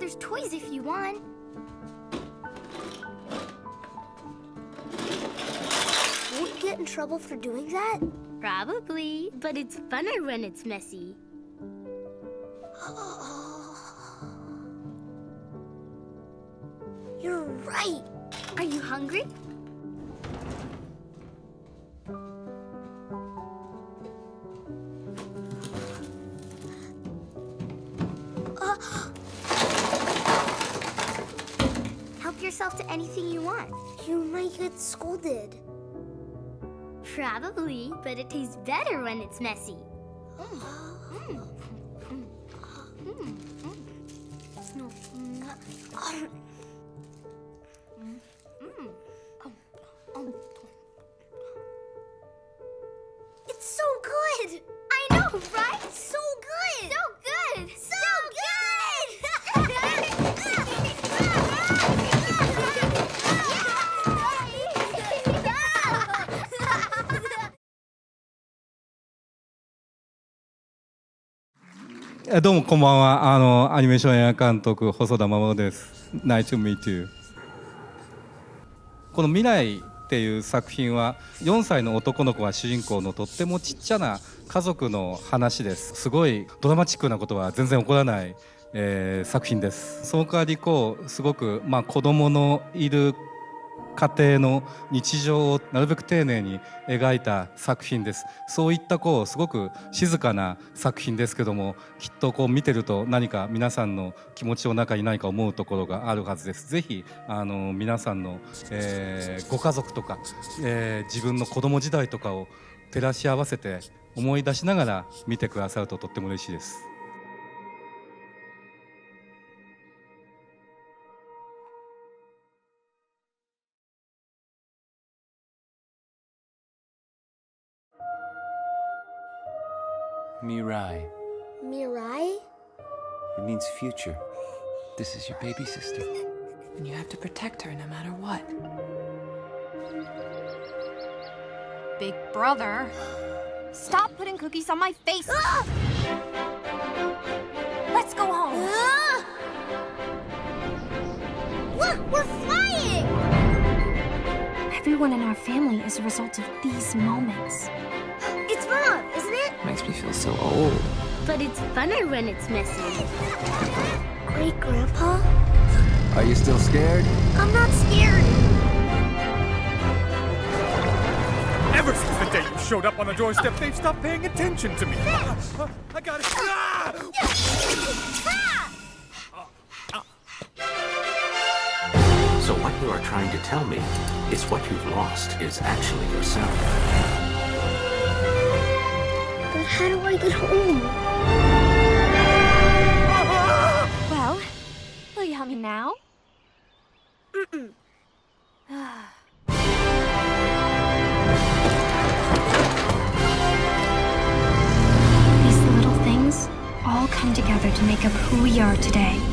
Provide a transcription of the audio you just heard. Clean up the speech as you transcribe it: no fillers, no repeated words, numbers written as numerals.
brother's toys if you want. Won't you get in trouble for doing that? Probably, but it's funner when it's messy. You're right. Are you hungry? Help yourself to anything you want. You might get scolded. Probably, but it tastes better when it's messy. It's so good! I know, right? So good! So good! So good!どうもこんばんは。アニメーション映画監督細田守です。Nice to meet you。この未来っていう作品は4歳の男の子が主人公のとってもちっちゃな家族の話です。すごいドラマチックなことは全然起こらない、作品です。その代わりこうすごく、子供のいる家庭の日常をなるべく丁寧に描いた作品です。そういったこうすごく静かな作品ですけども、きっとこう見てると何か皆さんの気持ちの中に何か思うところがあるはずです。ぜひ皆さんの、ご家族とか、自分の子供時代とかを照らし合わせて思い出しながら見てくださるととっても嬉しいです。Mirai. Mirai? It means future. This is your baby sister. And you have to protect her no matter what. Big brother. Stop putting cookies on my face! Ah! Let's go home. Ah! Look, we're flying! Everyone in our family is a result of these moments. It's Mom, isn't it? Makes me feel so old. But it's funner when it's messy. Great Grandpa? Are you still scared? I'm not scared. Ever since the day you showed up on the doorstep, they've stopped paying attention to me. I got it. So what you are trying to tell me is what you've lost is actually yourself. How do I get home? Well, will you help me now? Mm-mm. These little things all come together to make up who we are today.